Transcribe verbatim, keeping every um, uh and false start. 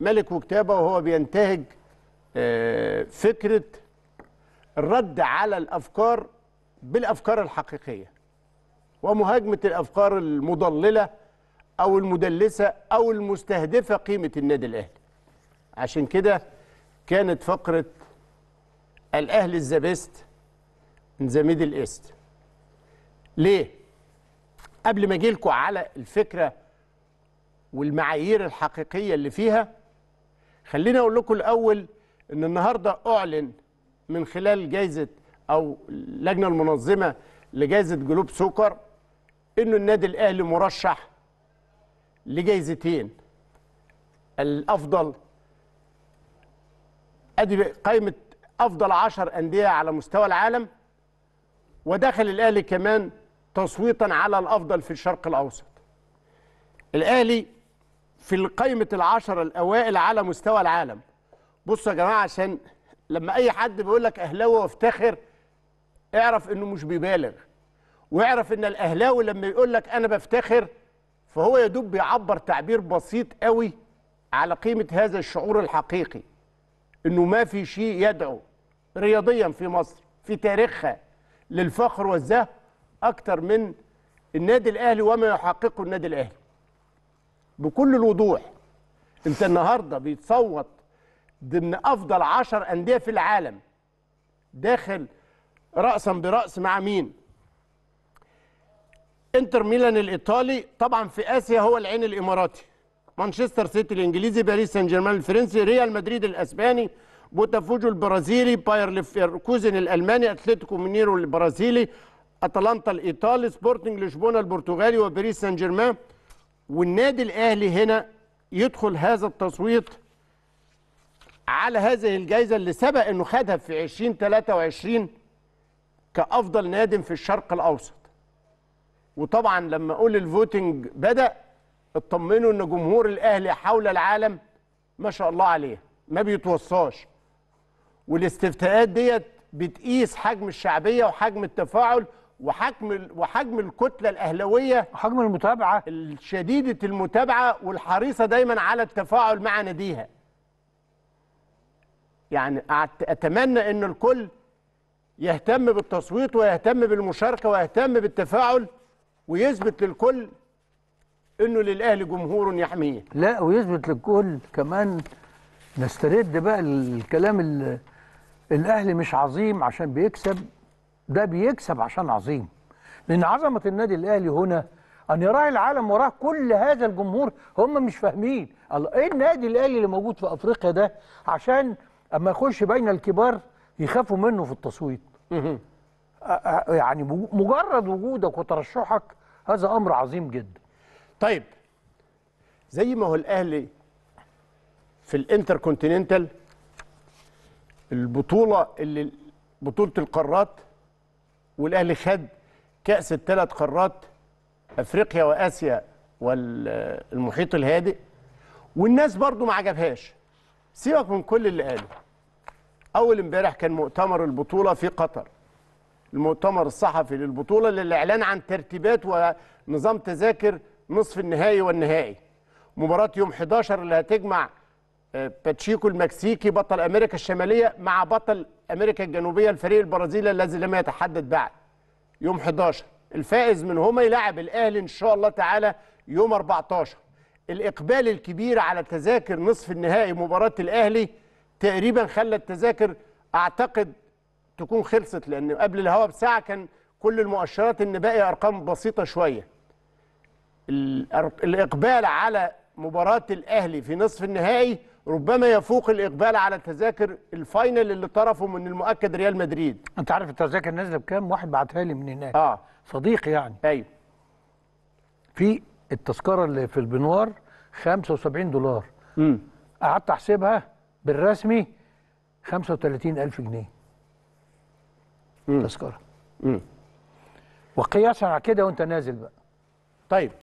ملك وكتابه وهو بينتهج فكرة الرد على الأفكار بالأفكار الحقيقية ومهاجمة الأفكار المضللة أو المدلسة أو المستهدفة قيمة النادي الأهلي. عشان كده كانت فقرة الأهلي ذا بيست من ذا ميدل ايست. ليه؟ قبل ما أجي لكم على الفكرة والمعايير الحقيقية اللي فيها، خليني أقول لكم الأول إن النهاردة أعلن من خلال جائزة أو اللجنة المنظمة لجائزة جلوب سوكر إنه النادي الأهلي مرشح لجائزتين. الأفضل أدي قائمة أفضل عشر أندية على مستوى العالم، ودخل الأهلي كمان تصويتا على الأفضل في الشرق الأوسط. الأهلي في القائمة العشرة الأوائل على مستوى العالم. بصوا يا جماعة، عشان لما أي حد بيقول لك أهلاوي وافتخر، اعرف إنه مش بيبالغ، واعرف إن الأهلاوي لما يقول لك أنا بفتخر فهو يدوب بيعبر تعبير بسيط قوي على قيمة هذا الشعور الحقيقي، إنه ما في شيء يدعو رياضيا في مصر في تاريخها للفخر والزهو أكتر من النادي الأهلي وما يحققه النادي الأهلي. بكل الوضوح انت النهارده بيتصوت ضمن افضل عشر انديه في العالم، داخل راسا براس مع مين؟ انتر ميلان الايطالي، طبعا في اسيا هو العين الاماراتي، مانشستر سيتي الانجليزي، باريس سان جيرمان الفرنسي، ريال مدريد الاسباني، بوتافوجو البرازيلي، باير ليفركوزن الالماني، اتلتيكو مينيرو البرازيلي، اتلانتا الايطالي، سبورتنج لشبونه البرتغالي، وباريس سان جيرمان. والنادي الأهلي هنا يدخل هذا التصويت على هذه الجائزة اللي سبق أنه خدها في عشرين ثلاثة وعشرين كأفضل نادم في الشرق الأوسط. وطبعا لما أقول الفوتنج بدأ، اطمنوا أن جمهور الأهلي حول العالم ما شاء الله عليه ما بيتوصاش، والاستفتاءات ديت بتقيس حجم الشعبية وحجم التفاعل وحجم وحجم الكتله الاهلاويه وحجم المتابعه الشديده المتابعه والحريصه دايما على التفاعل مع ناديها. يعني اتمنى ان الكل يهتم بالتصويت ويهتم بالمشاركه ويهتم بالتفاعل، ويثبت للكل انه للاهلي جمهور يحميه. لا، ويثبت للكل كمان، نسترد بقى الكلام اللي الاهلي مش عظيم عشان بيكسب، ده بيكسب عشان عظيم، لأن عظمة النادي الأهلي هنا أن يراعي العالم وراه كل هذا الجمهور. هم مش فاهمين إيه النادي الأهلي اللي موجود في أفريقيا ده، عشان أما يخش بين الكبار يخافوا منه في التصويت. يعني مجرد وجودك وترشحك هذا أمر عظيم جدا. طيب، زي ما هو الأهلي في الانتركونتيننتال، البطولة اللي بطولة القارات، والأهلي خد كأس الثلاث قارات أفريقيا وآسيا والمحيط الهادئ، والناس برضو ما عجبهاش. سيبك من كل اللي قاله. أول امبارح كان مؤتمر البطولة في قطر، المؤتمر الصحفي للبطولة للإعلان عن ترتيبات ونظام تذاكر نصف النهائي والنهائي. مباراة يوم حداشر اللي هتجمع باتشيكو المكسيكي بطل أمريكا الشمالية مع بطل أمريكا الجنوبية الفريق البرازيلي الذي لم يتحدد بعد، يوم حداشر. الفائز منهما يلعب الأهلي إن شاء الله تعالى يوم أربعتاشر. الإقبال الكبير على تذاكر نصف النهائي مباراة الأهلي تقريبا خلى التذاكر أعتقد تكون خلصت، لأن قبل الهوا بساعة كان كل المؤشرات إن باقي أرقام بسيطة شوية. الإقبال على مباراة الأهلي في نصف النهائي ربما يفوق الإقبال على تذاكر الفاينل اللي طرفه من المؤكد ريال مدريد. أنت عارف التذاكر نازلة بكام؟ واحد بعتها لي من هناك. آه. صديقي يعني. أيوه. في التذكرة اللي في البنوار خمسة وسبعين دولار. امم. قعدت أحسبها بالرسمي خمسة وتلاتين ألف جنيه. امم. تذكرة. امم. وقياسا على كده وأنت نازل بقى. طيب.